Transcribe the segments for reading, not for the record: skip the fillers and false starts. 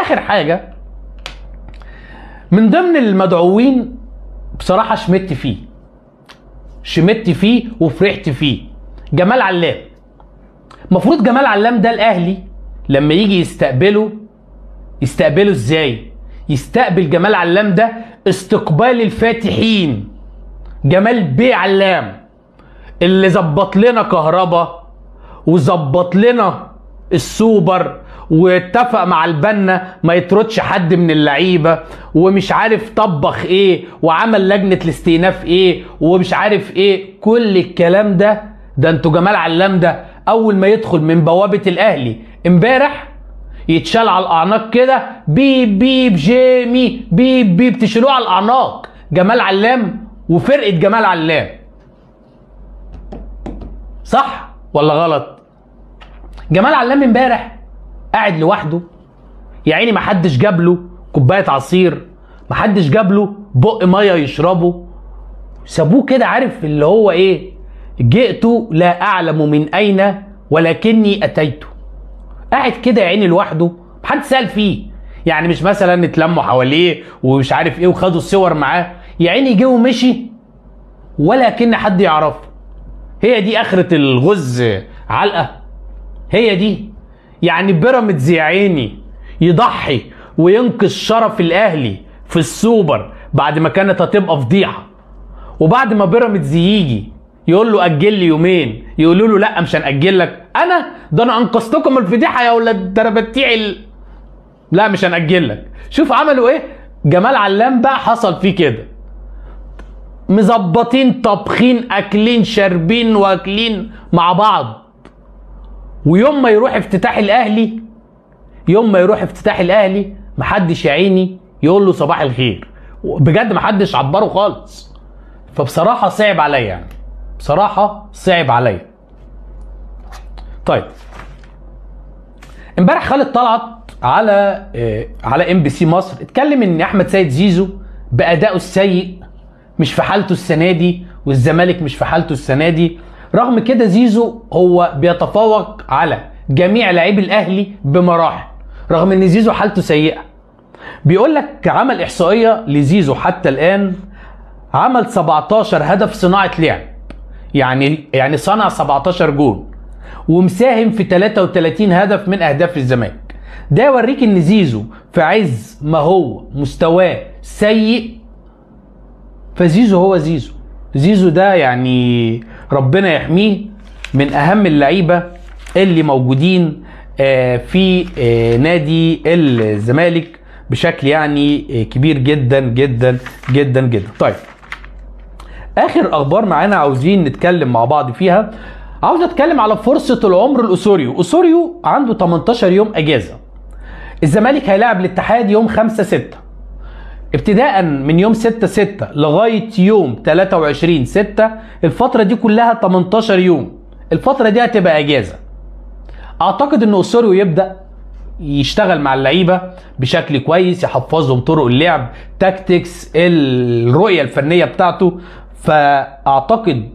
اخر حاجه من ضمن المدعوين بصراحه شمت فيه وفرحت فيه جمال علام. المفروض جمال علام ده الاهلي لما يجي يستقبله ازاي؟ يستقبل جمال علام ده استقبال الفاتحين. جمال بيه علام اللي ظبط لنا كهرباء وظبط لنا السوبر واتفق مع البنا ما يطردش حد من اللعيبه ومش عارف طبخ ايه وعمل لجنه الاستئناف ايه ومش عارف ايه. كل الكلام ده انتوا جمال علام ده اول ما يدخل من بوابه الاهلي امبارح يتشال على الاعناق كده، بيب بيب جيمي بيب بيب، تشيلوه على الاعناق. جمال علام وفرقه جمال علام، صح ولا غلط؟ جمال علام امبارح قاعد لوحده يا عيني، محدش جاب له كوبايه عصير، محدش جاب له بق ميه يشربه، سابوه كده، عارف اللي هو ايه؟ جئت لا اعلم من اين ولكني اتيت. قاعد كده يا عيني لوحده، محدش سال فيه، يعني مش مثلا اتلموا حواليه ومش عارف ايه وخدوا الصور معاه، يا عيني جه ومشي ولكن حد يعرفه. هي دي اخره الغز علقه، هي دي يعني بيراميدز يا عيني يضحي وينقذ شرف الاهلي في السوبر بعد ما كانت هتبقى فضيحه، وبعد ما بيراميدز يجي يقول له اجل لي يومين يقولوا له لا مش هنأجل لك، انا انقذتكم الفضيحه يا ولاد دربتيع، لا مش هنأجل لك. شوف عملوا ايه؟ جمال علام بقى حصل فيه كده، مظبطين طبخين اكلين شاربين واكلين مع بعض، ويوم ما يروح افتتاح الاهلي محدش يا عيني يقول له صباح الخير، بجد محدش عبره خالص. فبصراحه صعب عليا، يعني بصراحه صعب عليا. طيب امبارح خالد طلعت على MBC مصر اتكلم ان احمد سيد زيزو بادائه السيء مش في حالته السنه دي، والزمالك مش في حالته السنه دي. رغم كده زيزو هو بيتفوق على جميع لاعبي الاهلي بمراحل، رغم ان زيزو حالته سيئه. بيقول لك عمل احصائيه لزيزو حتى الان، عمل 17 هدف صناعه لعب، يعني صنع 17 جول ومساهم في 33 هدف من اهداف الزمالك. ده يوريك ان زيزو في عز ما هو مستواه سيء، فزيزو هو زيزو ده يعني ربنا يحميه من اهم اللعيبه اللي موجودين في نادي الزمالك بشكل يعني كبير جدا جدا جدا جدا. طيب اخر اخبار معانا عاوزين نتكلم مع بعض فيها، عاوز اتكلم على فرصه العمر لأوسوريو. أوسوريو عنده 18 يوم اجازه. الزمالك هيلاعب الاتحاد يوم 5/6، ابتداء من يوم 6/6 لغايه يوم 23/6، الفتره دي كلها 18 يوم، الفتره دي هتبقى اجازه. اعتقد ان أوسوريو يبدا يشتغل مع اللعيبه بشكل كويس، يحفظهم طرق اللعب، تاكتكس، الرؤيه الفنيه بتاعته. فاعتقد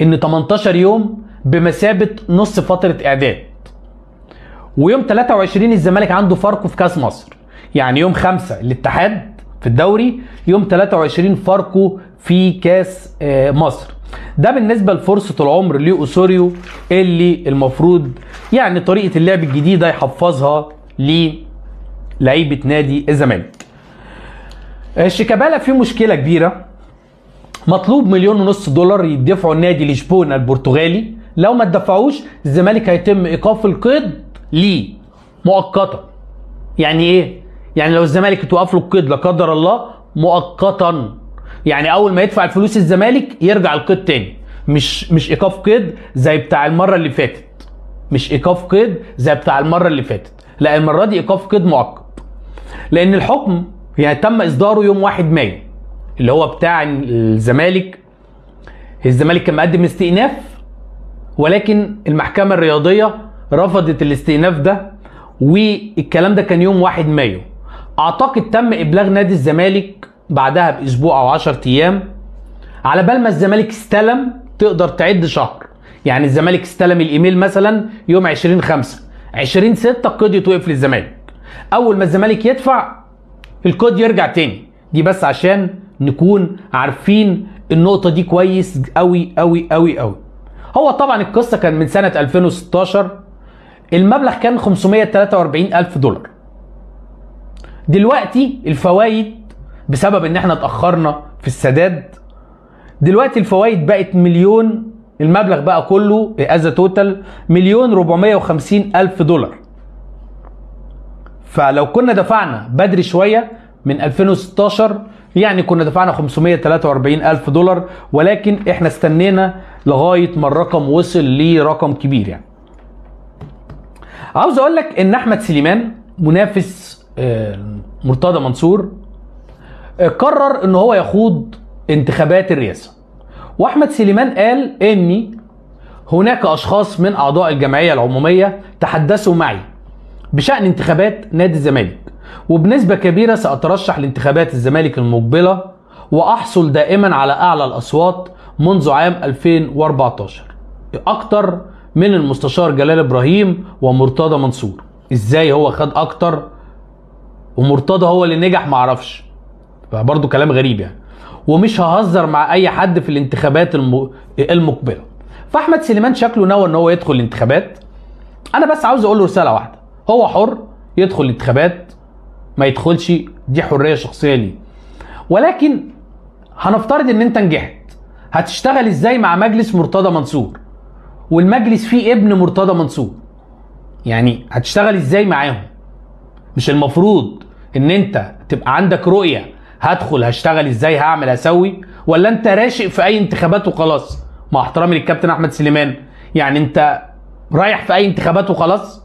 ان 18 يوم بمثابه نص فتره اعداد، ويوم 23 الزمالك عنده فاركو في كاس مصر، يعني يوم 5 الاتحاد في الدوري، يوم 23 فاركو في كاس مصر. ده بالنسبه لفرصه العمر لأوسوريو اللي المفروض يعني طريقه اللعب الجديده يحفظها للاعيبه نادي الزمالك. الشيكابالا في مشكله كبيره، مطلوب $1.5 مليون يدفعوا النادي لشبونه البرتغالي، لو ما اتدفعوش الزمالك هيتم ايقاف القيد ليه مؤقتا. يعني ايه؟ يعني لو الزمالك اتوقف له القيد لا قدر الله مؤقتا، يعني اول ما يدفع الفلوس الزمالك يرجع القيد تاني، مش ايقاف قيد زي بتاع المره اللي فاتت، لا المره دي ايقاف قيد مؤقت، لان الحكم يعني تم اصداره يوم 1 مايو اللي هو بتاع الزمالك كان مقدم استئناف، ولكن المحكمه الرياضيه رفضت الاستئناف ده، والكلام ده كان يوم 1 مايو. اعتقد تم ابلاغ نادي الزمالك بعدها باسبوع او 10 ايام، على بال ما الزمالك استلم تقدر تعد شهر، يعني الزمالك استلم الايميل مثلا يوم 20/5، 20/6 القيد يتوقف للزمالك، اول ما الزمالك يدفع الكود يرجع تاني. دي بس عشان نكون عارفين النقطه دي كويس قوي قوي قوي قوي. هو طبعا القصه كان من سنه 2016، المبلغ كان 543,000 دولار. دلوقتي الفوائد بسبب ان احنا اتاخرنا في السداد، دلوقتي الفوائد بقت مليون، المبلغ بقى كله از توتال 1,450,000 دولار. فلو كنا دفعنا بدري شويه من 2016 يعني كنا دفعنا 543,000 دولار، ولكن احنا استنينا لغايه ما الرقم وصل لرقم كبير. يعني عاوز اقول لك ان احمد سليمان منافس مرتضى منصور قرر ان هو يخوض انتخابات الرئاسه، واحمد سليمان قال ان هناك اشخاص من اعضاء الجمعيه العموميه تحدثوا معي بشان انتخابات نادي الزمالك، وبنسبه كبيره ساترشح لانتخابات الزمالك المقبله واحصل دائما على اعلى الاصوات منذ عام 2014 اكتر من المستشار جلال ابراهيم ومرتضى منصور. ازاي هو خد اكتر ومرتضى هو اللي نجح؟ معرفش، فبرضه كلام غريب يعني. ومش ههزر مع اي حد في الانتخابات المقبله. فاحمد سليمان شكله ناوي ان هو يدخل الانتخابات. انا بس عاوز اقول له رساله واحده، هو حر يدخل الانتخابات ما يدخلش، دي حريه شخصيه ليه. ولكن هنفترض ان انت نجحت، هتشتغل ازاي مع مجلس مرتضى منصور والمجلس فيه ابن مرتضى منصور؟ يعني هتشتغل ازاي معاهم؟ مش المفروض ان انت تبقى عندك رؤيه هدخل هشتغل ازاي هعمل هسوي، ولا انت راشق في اي انتخابات وخلاص؟ مع احترامي للكابتن احمد سليمان، يعني انت رايح في اي انتخابات وخلاص؟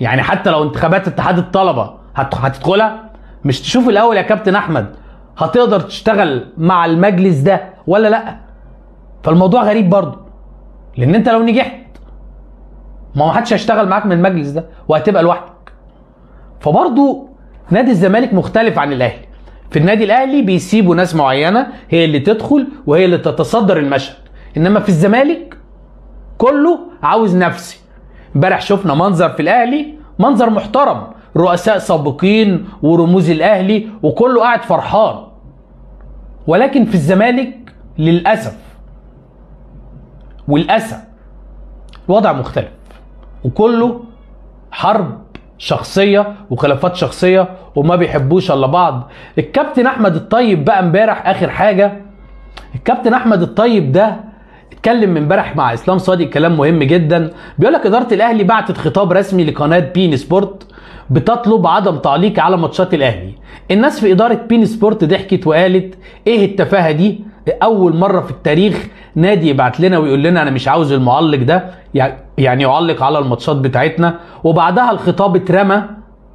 يعني حتى لو انتخابات اتحاد الطلبه هتدخلها؟ مش تشوف الاول يا كابتن احمد هتقدر تشتغل مع المجلس ده ولا لا؟ فالموضوع غريب برضه، لان انت لو نجحت ما حدش هيشتغل معاك من المجلس ده وهتبقى لوحدك. فبرضه نادي الزمالك مختلف عن الاهلي. في النادي الاهلي بيسيبوا ناس معينه هي اللي تدخل وهي اللي تتصدر المشهد، انما في الزمالك كله عاوز نفسي. امبارح شفنا منظر في الاهلي، منظر محترم، رؤساء سابقين ورموز الاهلي وكله قاعد فرحان. ولكن في الزمالك للاسف والاسى الوضع مختلف، وكله حرب شخصيه وخلافات شخصيه وما بيحبوش الا بعض. الكابتن احمد الطيب بقى امبارح اخر حاجه، الكابتن احمد الطيب ده اتكلم امبارح مع اسلام صادق كلام مهم جدا، بيقول لك اداره الاهلي بعتت خطاب رسمي لقناه بين سبورت بتطلب عدم تعليق على ماتشات الاهلي. الناس في اداره بين سبورت ضحكت وقالت ايه التفاهه دي؟ اول مره في التاريخ نادي يبعت لنا ويقول لنا انا مش عاوز المعلق ده، يعني يعلق على الماتشات بتاعتنا، وبعدها الخطاب اترمى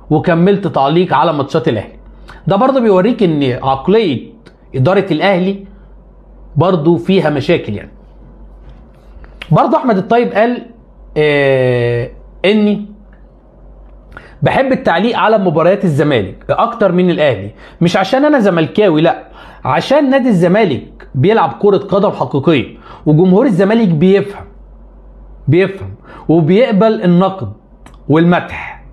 وكملت تعليق على ماتشات الاهلي. ده برضه بيوريك ان عقليه اداره الاهلي برضه فيها مشاكل. يعني برضه احمد الطيب قال اني بحب التعليق على مباريات الزمالك اكتر من الاهلي، مش عشان انا زملكاوي، لا، عشان نادي الزمالك بيلعب كرة قدم حقيقية، وجمهور الزمالك بيفهم وبيقبل النقد والمدح،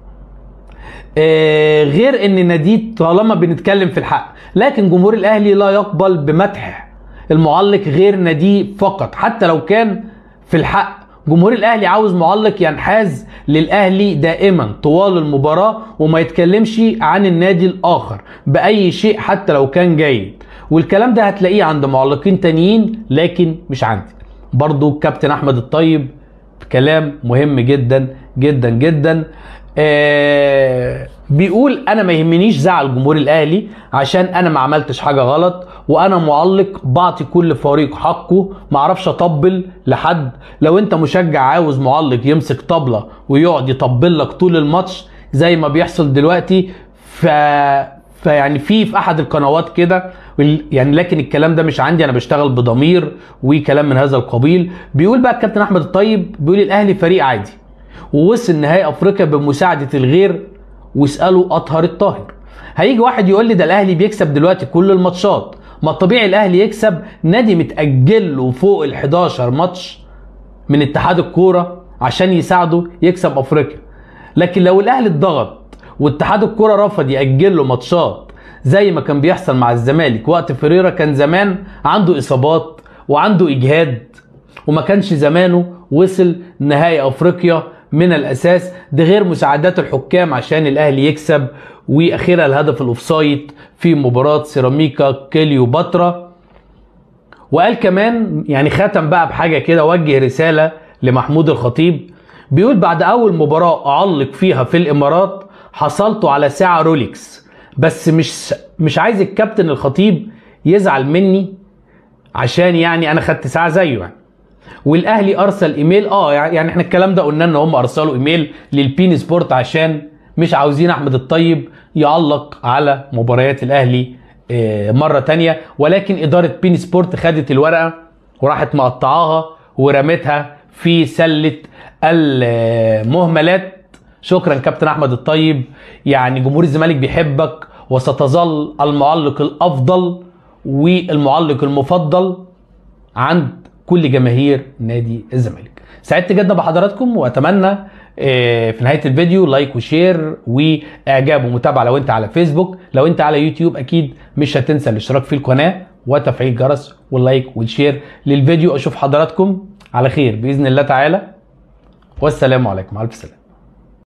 غير ان نادي طالما بنتكلم في الحق. لكن جمهور الاهلي لا يقبل بمدح المعلق غير نادي فقط حتى لو كان في الحق. جمهور الاهلي عاوز معلق ينحاز للاهلي دائما طوال المباراة وما يتكلمش عن النادي الاخر باي شيء حتى لو كان جيد، والكلام ده هتلاقيه عند معلقين تانيين لكن مش عندي. برضو الكابتن احمد الطيب كلام مهم جدا جدا جدا، بيقول انا ما يهمنيش زعل جمهور الاهلي عشان انا ما عملتش حاجه غلط، وانا معلق بعطي كل فريق حقه، ما اعرفش اطبل لحد. لو انت مشجع عاوز معلق يمسك طبله ويقعد يطبل لك طول الماتش زي ما بيحصل دلوقتي فيعني في احد القنوات كده يعني، لكن الكلام ده مش عندي، انا بشتغل بضمير وكلام من هذا القبيل. بيقول بقى الكابتن احمد الطيب، بيقول الاهلي فريق عادي ووصل نهائي افريقيا بمساعده الغير، واسالوا اطهر الطاهر. هيجي واحد يقول لي ده الاهلي بيكسب دلوقتي كل الماتشات، ما الطبيعي الاهلي يكسب، نادي متاجل له فوق ال 11 ماتش من اتحاد الكوره عشان يساعده يكسب افريقيا. لكن لو الاهلي اتضغط واتحاد الكوره رفض يأجل له ماتشات زي ما كان بيحصل مع الزمالك وقت فيريرا. كان زمان عنده اصابات وعنده اجهاد وما كانش زمانه وصل نهائي افريقيا من الاساس، ده غير مساعدات الحكام عشان الاهلي يكسب. واخيرا الهدف الاوفسايد في مباراه سيراميكا كليوباترا. وقال كمان يعني ختم بقى بحاجه كده، وجه رساله لمحمود الخطيب بيقول: بعد اول مباراه اعلق فيها في الامارات حصلت على ساعه رولكس، بس مش عايز الكابتن الخطيب يزعل مني عشان يعني انا خدت ساعه زيه يعني. والاهلي ارسل ايميل، يعني احنا الكلام ده قلنا ان هم ارسلوا ايميل للبين سبورت عشان مش عاوزين احمد الطيب يعلق على مباريات الاهلي مره تانية، ولكن اداره بين سبورت خدت الورقه وراحت مقطعاها ورمتها في سله المهملات. شكرا كابتن احمد الطيب، يعني جمهور الزمالك بيحبك وستظل المعلق الافضل والمعلق المفضل عند كل جماهير نادي الزمالك. سعدت جدا بحضراتكم، واتمنى في نهايه الفيديو لايك وشير واعجاب ومتابعه لو انت على فيسبوك. لو انت على يوتيوب اكيد مش هتنسى الاشتراك في القناه وتفعيل الجرس واللايك والشير للفيديو. اشوف حضراتكم على خير باذن الله تعالى، والسلام عليكم. مع الف سلامه.